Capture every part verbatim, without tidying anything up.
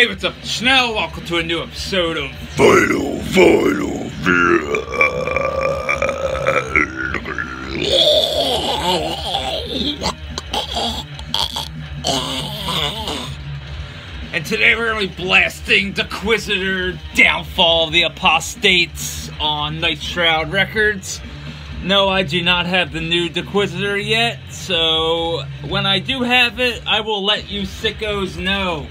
favorites up Schnell, welcome to a new episode of Final Final Final. And today we're going to be blasting Deiquisitor, Downfall of the Apostates on Night Shroud Records. No, I do not have the new Deiquisitor yet, so when I do have it, I will let you sickos know.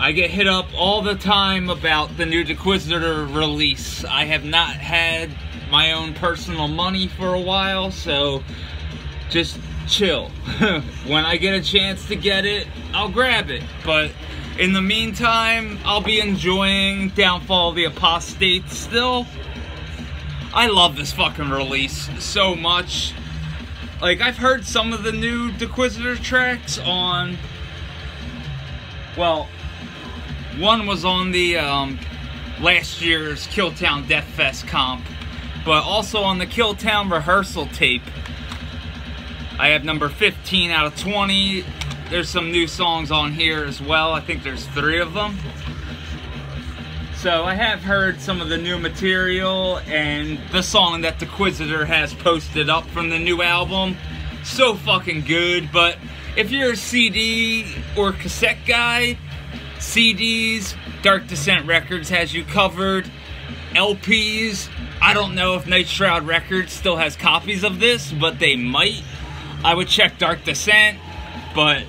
I get hit up all the time about the new Deiquisitor release. I have not had my own personal money for a while, so just chill. When I get a chance to get it, I'll grab it. But in the meantime, I'll be enjoying Downfall of the Apostates still. I love this fucking release so much. Like, I've heard some of the new Deiquisitor tracks on... Well, one was on the, um, last year's Killtown Deathfest comp, but also on the Killtown rehearsal tape. I have number fifteen out of twenty. There's some new songs on here as well. I think there's three of them. So I have heard some of the new material and the song that Deiquisitor has posted up from the new album. So fucking good, but if you're a C D or cassette guy, C Ds, Dark Descent Records has you covered. L Ps, I don't know if Night Shroud Records still has copies of this, but they might. I would check Dark Descent, but...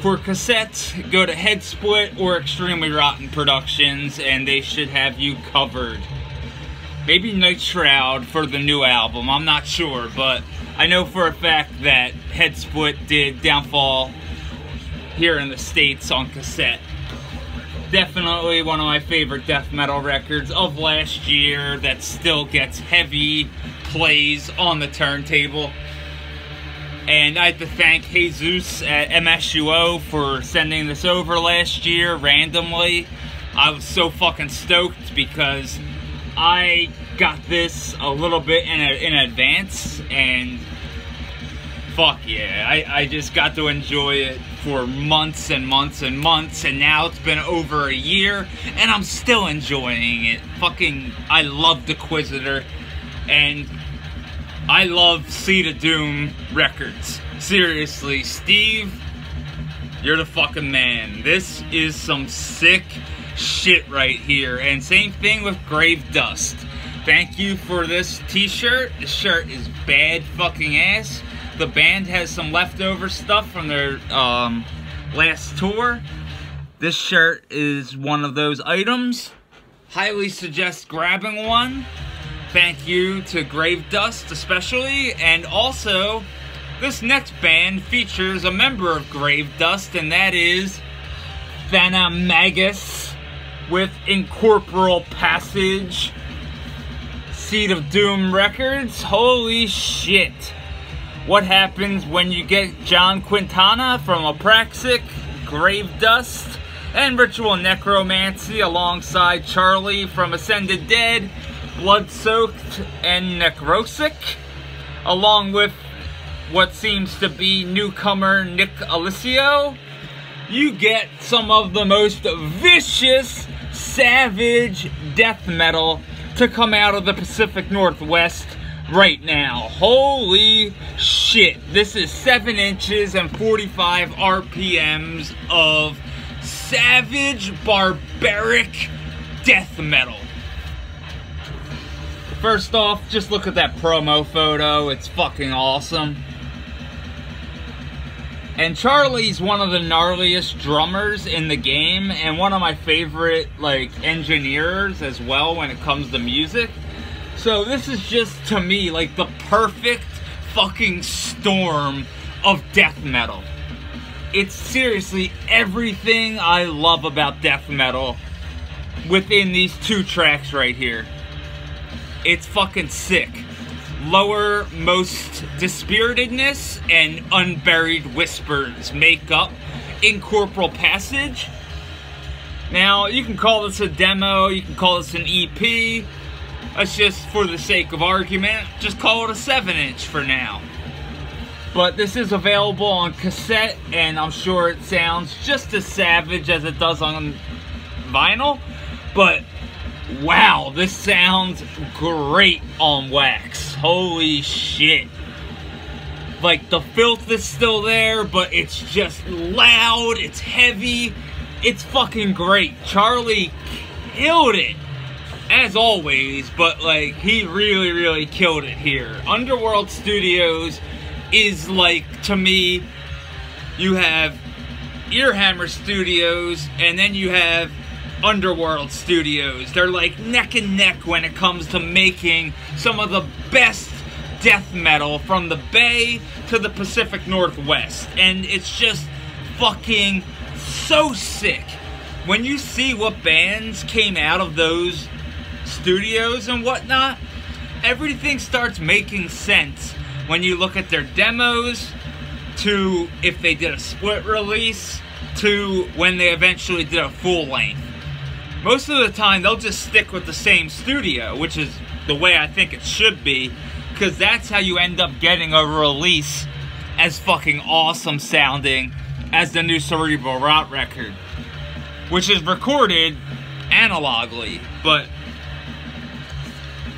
For cassettes, go to Head Split or Extremely Rotten Productions, and they should have you covered. Maybe Night Shroud for the new album, I'm not sure, but I know for a fact that Head Split did Downfall here in the States on cassette. Definitely one of my favorite death metal records of last year that still gets heavy plays on the turntable. And I have to thank Jesus at M S U O for sending this over last year randomly. I was so fucking stoked because I got this a little bit in, a, in advance. And fuck yeah, I, I just got to enjoy it for months and months and months. And now it's been over a year and I'm still enjoying it. Fucking, I love Deiquisitor. And... I love Seed of Doom Records. Seriously, Steve, you're the fucking man. This is some sick shit right here. And same thing with Grave Dust. Thank you for this t-shirt. The shirt is bad fucking ass. The band has some leftover stuff from their um, last tour. This shirt is one of those items. Highly suggest grabbing one. Thank you to Grave Dust especially, and also this next band features a member of Grave Dust, and that is Thanamagus with Incorporeal Passage, Seed of Doom Records. Holy shit! What happens when you get John Quintana from Apraxic, Grave Dust, and Ritual Necromancy alongside Charlie from Ascended Dead, Blood Soaked, and Necrosic, along with what seems to be newcomer Nick Alascio. You get some of the most vicious, savage death metal to come out of the Pacific Northwest right now. Holy shit, this is seven inches and forty-five R P Ms of savage, barbaric death metal. First off, just look at that promo photo. It's fucking awesome. And Charlie's one of the gnarliest drummers in the game and one of my favorite, like, engineers as well when it comes to music. So this is just, to me, like, the perfect fucking storm of death metal. It's seriously everything I love about death metal within these two tracks right here. It's fucking sick. Lowermost dispiritedness and unburied whispers make up Incorporeal Passage. Now, you can call this a demo, you can call this an E P. That's just for the sake of argument. Just call it a seven inch for now. But this is available on cassette, and I'm sure it sounds just as savage as it does on vinyl. But wow, this sounds great on wax. Holy shit. Like, the filth is still there, but it's just loud, it's heavy, it's fucking great. Charlie killed it, as always, but like, he really, really killed it here. Underworld Studios is like, to me, you have Earhammer Studios, and then you have Underworld Studios. They're like neck and neck when it comes to making some of the best death metal from the Bay to the Pacific Northwest. And it's just fucking so sick when you see what bands came out of those studios and whatnot. Everything starts making sense when you look at their demos, to if they did a split release, to when they eventually did a full length. Most of the time, they'll just stick with the same studio, which is the way I think it should be, because that's how you end up getting a release as fucking awesome sounding as the new Cerebral Rot record, which is recorded analogically. But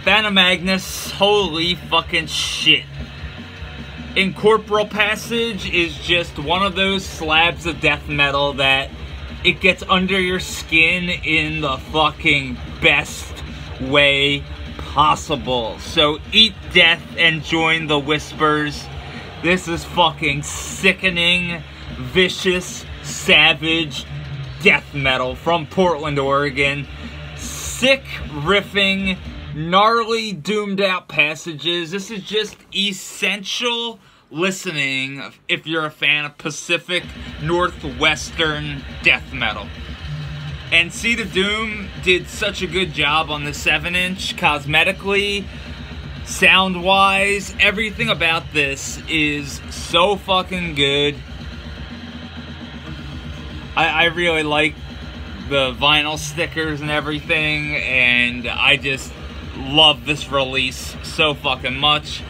Thanamagus, holy fucking shit. Incorporeal Passage is just one of those slabs of death metal that it gets under your skin in the fucking best way possible. So eat death and join the whispers. This is fucking sickening, vicious, savage death metal from Portland, Oregon. Sick riffing, gnarly, doomed out passages. This is just essential listening if you're a fan of Pacific Northwestern death metal. And Seed of Doom did such a good job on the seven inch, cosmetically, sound-wise. Everything about this is so fucking good. I, I really like the vinyl stickers and everything, and I just love this release so fucking much.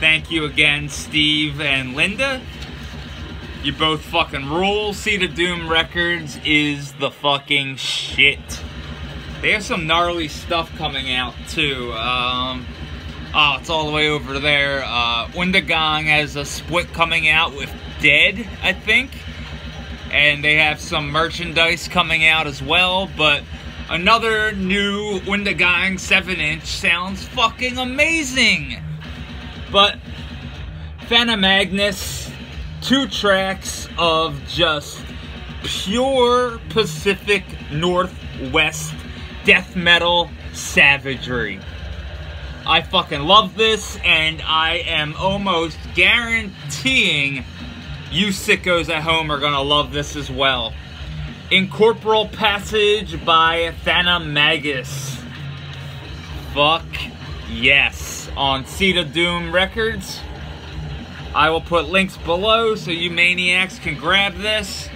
Thank you again, Steve and Linda. You both fucking rule. Seed of Doom Records is the fucking shit. They have some gnarly stuff coming out too. Um, oh, it's all the way over there. Uh, Windagong has a split coming out with Dead, I think. And they have some merchandise coming out as well, but another new Windagong seven inch sounds fucking amazing. But Thanamagus, two tracks of just pure Pacific Northwest death metal savagery. I fucking love this, and I am almost guaranteeing you sickos at home are gonna love this as well. Incorporeal Passage by Thanamagus. Fuck yes. On Seed of Doom Records. I will put links below so you maniacs can grab this.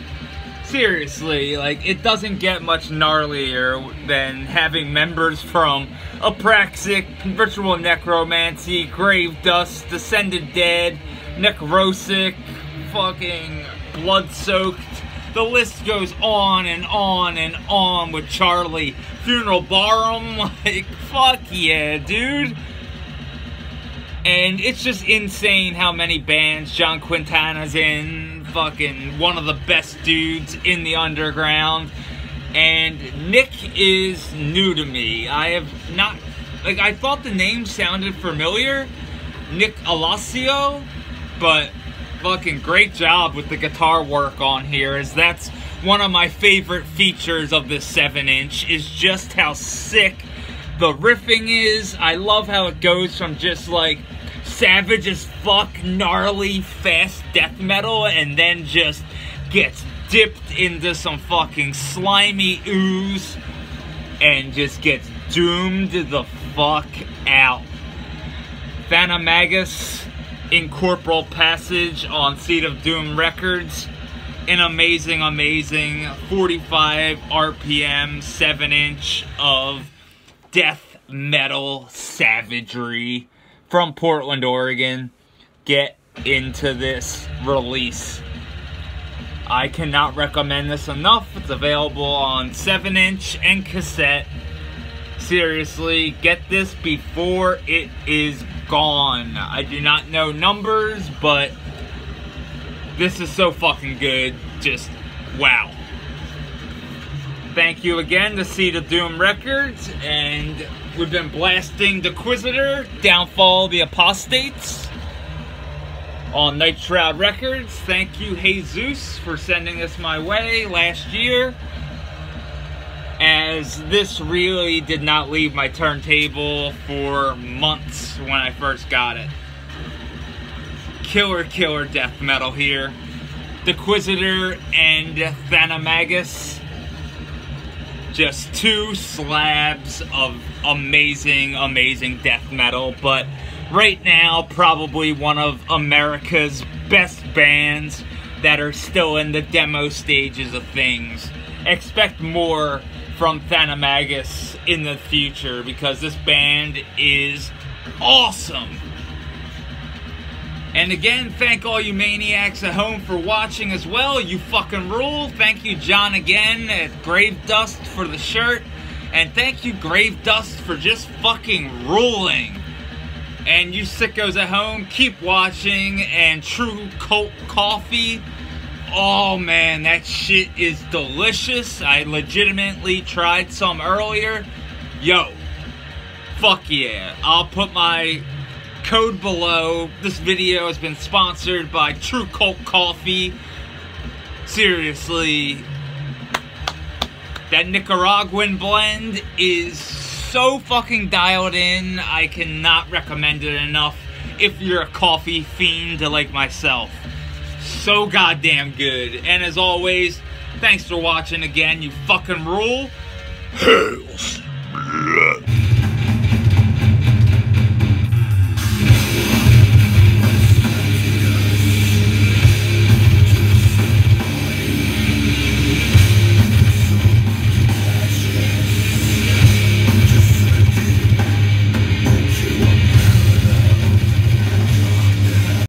Seriously, like, it doesn't get much gnarlier than having members from Apraxic, Ritual Necromancy, Grave Dust, Ascended Dead, Necrosic, fucking Blood Soaked. The list goes on and on and on with Charlie Funeral Barum. Like, fuck yeah, dude. And it's just insane how many bands John Quintana's in. Fucking one of the best dudes in the underground. And Nick is new to me. I have not... Like, I thought the name sounded familiar. Nick Alascio. But fucking great job with the guitar work on here. Is that's one of my favorite features of this seven inch. Is just how sick the riffing is. I love how it goes from just like... savage as fuck, gnarly, fast death metal, and then just gets dipped into some fucking slimy ooze and just gets doomed the fuck out. Thanamagus, Incorporeal Passage on Seed of Doom Records. An amazing, amazing forty-five R P M seven inch of death metal savagery from Portland, Oregon. Get into this release. I cannot recommend this enough. It's available on seven inch and cassette. Seriously, get this before it is gone. I do not know numbers, but this is so fucking good. Just, wow. Thank you again to Seed of Doom Records, and we've been blasting Deiquisitor, Downfall of the Apostates on Night Shroud Records. Thank you, Jesus, for sending this my way last year, as this really did not leave my turntable for months when I first got it. Killer, killer death metal here. Deiquisitor and Thanamagus. Just two slabs of amazing, amazing death metal, but right now, probably one of America's best bands that are still in the demo stages of things. Expect more from Thanamagus in the future, because this band is awesome. And again, thank all you maniacs at home for watching as well. You fucking rule. Thank you, John, again at Grave Dust for the shirt. And thank you, Grave Dust, for just fucking ruling. And you sickos at home, keep watching. And True Cult Coffee. Oh man, that shit is delicious. I legitimately tried some earlier. Yo, fuck yeah. I'll put my code below. This video has been sponsored by True Cult Coffee. Seriously, that Nicaraguan blend is so fucking dialed in. I cannot recommend it enough if you're a coffee fiend like myself. So goddamn good. And as always, thanks for watching again. You fucking rule. Hells.